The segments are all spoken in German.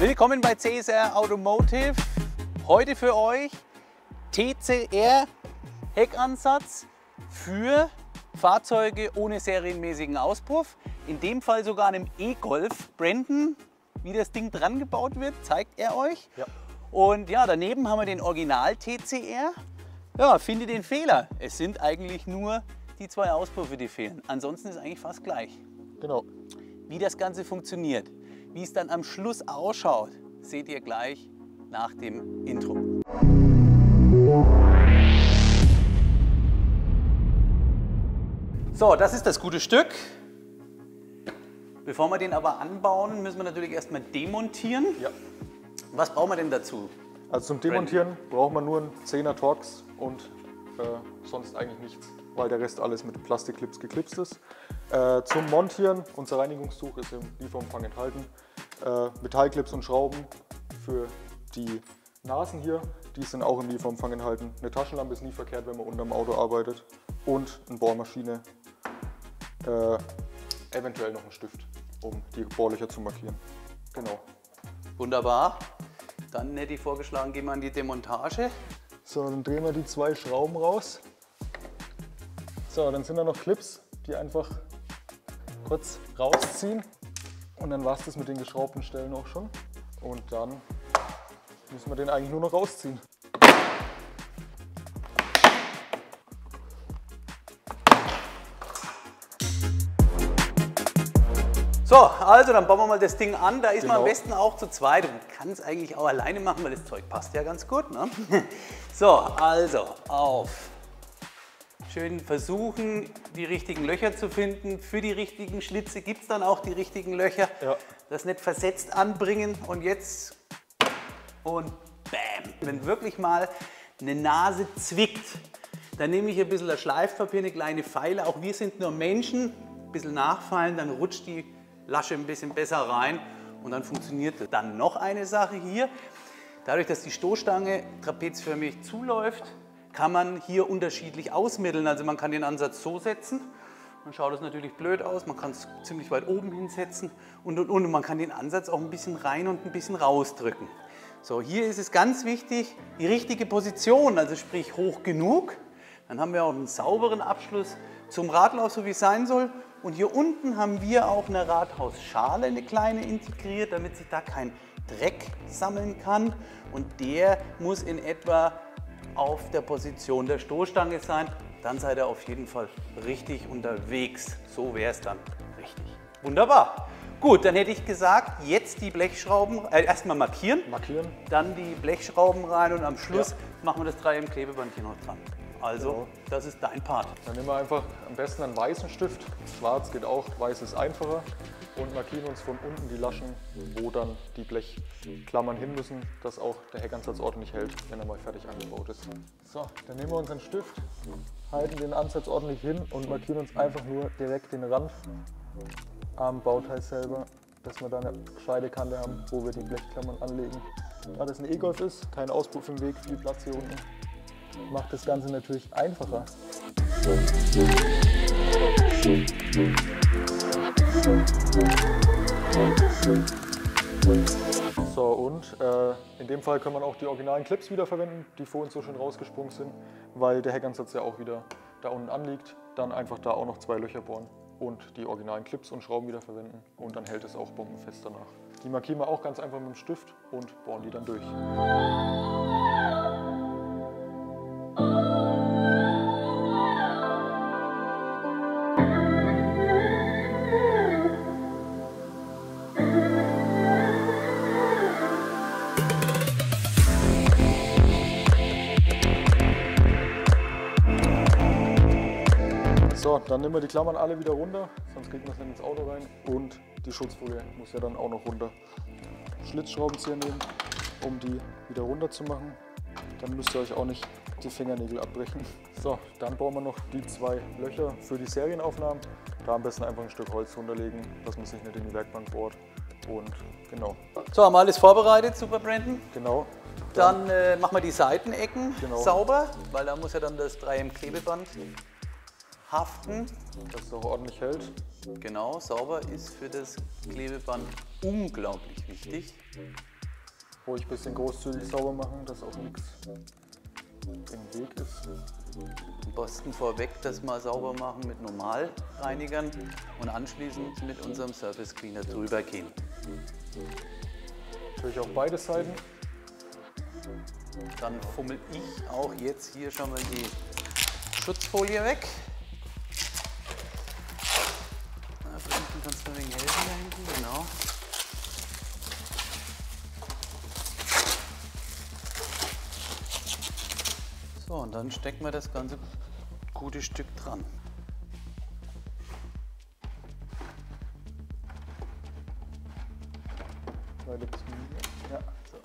Willkommen bei CSR Automotive. Heute für euch TCR Heckansatz für Fahrzeuge ohne serienmäßigen Auspuff. In dem Fall sogar einem E-Golf. Brandon, wie das Ding dran gebaut wird, zeigt er euch. Ja. Und ja, daneben haben wir den Original TCR. Ja, finde den Fehler. Es sind eigentlich nur die zwei Auspuffe, die fehlen. Ansonsten ist eigentlich fast gleich. Genau. Wie das Ganze funktioniert, wie es dann am Schluss ausschaut, seht ihr gleich nach dem Intro. So, das ist das gute Stück. Bevor wir den aber anbauen, müssen wir natürlich erstmal demontieren. Ja. Was brauchen wir denn dazu? Also zum Demontieren braucht man nur einen 10er Torx und sonst eigentlich nichts, weil der Rest alles mit Plastikclips geklipst ist. Zum Montieren, unser Reinigungstuch ist im Lieferumfang enthalten. Metallclips und Schrauben für die Nasen hier, die sind auch im Lieferumfang enthalten. Eine Taschenlampe ist nie verkehrt, wenn man unterm Auto arbeitet. Und eine Bohrmaschine, eventuell noch einen Stift, um die Bohrlöcher zu markieren. Genau. Wunderbar. Dann hätte ich vorgeschlagen, gehen wir an die Demontage. So, dann drehen wir die zwei Schrauben raus. So, dann sind da noch Clips, die einfach kurz rausziehen. Und dann war es das mit den geschraubten Stellen auch schon. Und dann müssen wir den eigentlich nur noch rausziehen. So, also dann bauen wir mal das Ding an. Da ist man am besten auch zu zweit. Man kann es eigentlich auch alleine machen, weil das Zeug passt ja ganz gut, ne? So, also auf. Schön versuchen, die richtigen Löcher zu finden. Für die richtigen Schlitze gibt es dann auch die richtigen Löcher. Ja. Das nicht versetzt anbringen und jetzt und bam. Wenn wirklich mal eine Nase zwickt, dann nehme ich ein bisschen ein Schleifpapier, eine kleine Feile. Auch wir sind nur Menschen. Ein bisschen nachfeilen, dann rutscht die Lasche ein bisschen besser rein und dann funktioniert das. Dann noch eine Sache hier, dadurch, dass die Stoßstange trapezförmig zuläuft, kann man hier unterschiedlich ausmitteln. Also man kann den Ansatz so setzen, dann schaut es natürlich blöd aus, man kann es ziemlich weit oben hinsetzen und man kann den Ansatz auch ein bisschen rein und ein bisschen rausdrücken. So, hier ist es ganz wichtig, die richtige Position, also sprich hoch genug, dann haben wir auch einen sauberen Abschluss zum Radlauf, so wie es sein soll. Und hier unten haben wir auch eine Rathausschale, eine kleine, integriert, damit sich da kein Dreck sammeln kann. Und der muss in etwa auf der Position der Stoßstange sein. Dann seid ihr auf jeden Fall richtig unterwegs. So wäre es dann richtig. Wunderbar. Gut, dann hätte ich gesagt, jetzt die Blechschrauben, erstmal markieren. Markieren. Dann die Blechschrauben rein und am Schluss machen wir das 3M Klebeband hier noch dran. Also, das ist dein Part. Dann nehmen wir einfach am besten einen weißen Stift. Schwarz geht auch, weiß ist einfacher. Und markieren uns von unten die Laschen, wo dann die Blechklammern hin müssen, dass auch der Heckansatz ordentlich hält, wenn er mal fertig angebaut ist. So, dann nehmen wir unseren Stift, halten den Ansatz ordentlich hin und markieren uns einfach nur direkt den Rand am Bauteil selber, dass wir da eine gescheite Kante haben, wo wir die Blechklammern anlegen. Da das ein E-Golf ist, kein Auspuff im Weg, viel Platz hier unten. Macht das Ganze natürlich einfacher. So, und in dem Fall kann man auch die originalen Clips wiederverwenden, die vorhin so schön rausgesprungen sind, weil der Heckansatz ja auch wieder da unten anliegt. Dann einfach da auch noch zwei Löcher bohren und die originalen Clips und Schrauben wiederverwenden und dann hält es auch bombenfest danach. Die markieren wir auch ganz einfach mit dem Stift und bohren die dann durch. So, dann nehmen wir die Klammern alle wieder runter, sonst kriegt man es nicht ins Auto rein und die Schutzfolie muss ja dann auch noch runter. Schlitzschraubenzieher nehmen, um die wieder runter zu machen, dann müsst ihr euch auch nicht die Fingernägel abbrechen. So, dann bauen wir noch die zwei Löcher für die Serienaufnahmen. Da am besten einfach ein Stück Holz runterlegen, dass man sich nicht in die Werkbank bohrt und genau. So, haben wir alles vorbereitet, super Brandon. Genau. Dann machen wir die Seitenecken sauber, weil da muss ja dann das 3M Klebeband haften, dass es auch ordentlich hält. Genau, sauber ist für das Klebeband unglaublich wichtig. Ruhig ein bisschen großzügig sauber machen, dass auch nichts im Weg ist. Am besten vorweg das mal sauber machen mit Normalreinigern und anschließend mit unserem Surface Cleaner drüber gehen. Natürlich auch beide Seiten. Dann fummel ich auch jetzt hier schon mal die Schutzfolie weg. Na, Brandon, kannst du mir wegen helfen da hinten? Genau. So, und dann stecken wir das ganze gute Stück dran. Ja. So.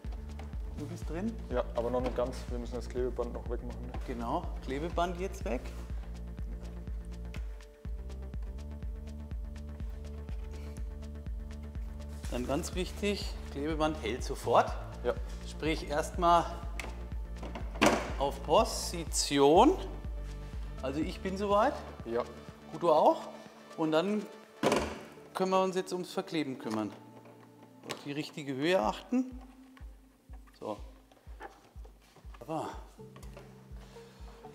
Du bist drin? Ja, aber noch nicht ganz. Wir müssen das Klebeband noch wegmachen. Ne? Genau, Klebeband jetzt weg. Dann ganz wichtig, Klebeband hält sofort. Ja. Sprich erstmal auf Position. Also ich bin soweit. Ja. Gut, du auch. Und dann können wir uns jetzt ums Verkleben kümmern. Auf die richtige Höhe achten. So. Aber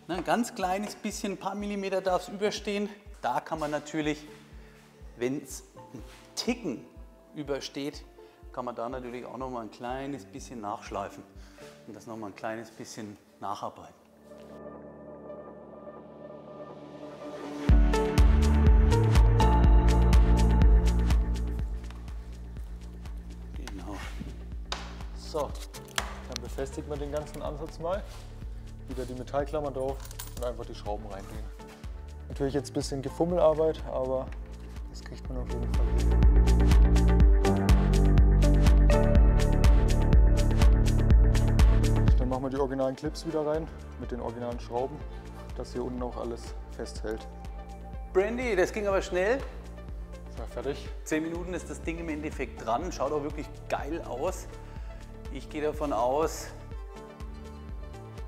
ein ganz kleines bisschen, ein paar Millimeter darf es überstehen. Da kann man natürlich, wenn es einen Ticken übersteht, kann man da natürlich auch noch mal ein kleines bisschen nachschleifen und das noch mal ein kleines bisschen nacharbeiten. Genau. So. Dann befestigt man den ganzen Ansatz mal, wieder die Metallklammer drauf und einfach die Schrauben reindrehen. Natürlich jetzt ein bisschen Gefummelarbeit, aber das kriegt man auf jeden Fall hin. Dann machen wir die originalen Clips wieder rein mit den originalen Schrauben, dass hier unten auch alles festhält. Brandy, das ging aber schnell. Ja, fertig. 10 Minuten ist das Ding im Endeffekt dran, schaut auch wirklich geil aus. Ich gehe davon aus,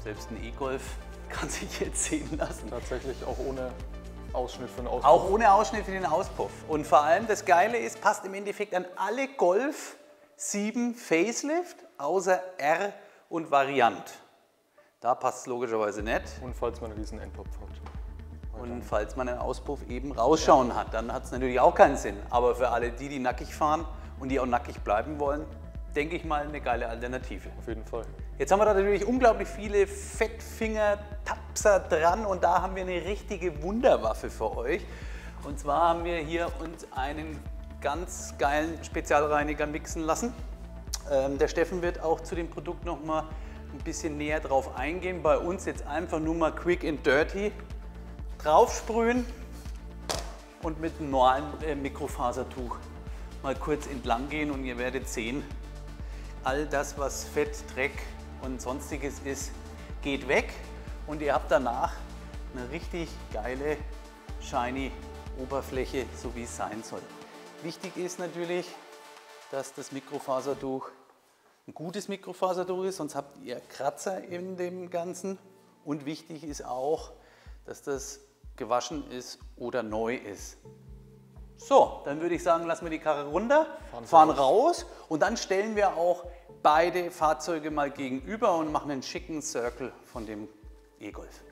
selbst ein E-Golf kann sich jetzt sehen lassen. Tatsächlich auch ohne Ausschnitt für den Auspuff. Auch ohne Ausschnitt für den Auspuff. Und vor allem das Geile ist, passt im Endeffekt an alle Golf 7 Facelift, außer R und Variant. Da passt es logischerweise nicht. Und falls man diesen Endtopf hat. Und falls man einen Auspuff eben rausschauen hat, dann hat es natürlich auch keinen Sinn. Aber für alle die, die nackig fahren und die auch nackig bleiben wollen, denke ich mal, eine geile Alternative. Auf jeden Fall. Jetzt haben wir da natürlich unglaublich viele Fettfinger-Tapser dran und da haben wir eine richtige Wunderwaffe für euch. Und zwar haben wir hier uns einen ganz geilen Spezialreiniger mixen lassen. Der Steffen wird auch zu dem Produkt noch mal ein bisschen näher drauf eingehen. Bei uns jetzt einfach nur mal quick and dirty draufsprühen und mit einem normalen Mikrofasertuch mal kurz entlang gehen und ihr werdet sehen, all das, was Fett, Dreck und Sonstiges ist, geht weg und ihr habt danach eine richtig geile, shiny Oberfläche, so wie es sein soll. Wichtig ist natürlich, dass das Mikrofasertuch ein gutes Mikrofasertuch ist, sonst habt ihr Kratzer in dem Ganzen. Und wichtig ist auch, dass das gewaschen ist oder neu ist. So, dann würde ich sagen, lassen wir die Karre runter, fahren raus und dann stellen wir auch beide Fahrzeuge mal gegenüber und machen einen schicken Circle von dem E-Golf.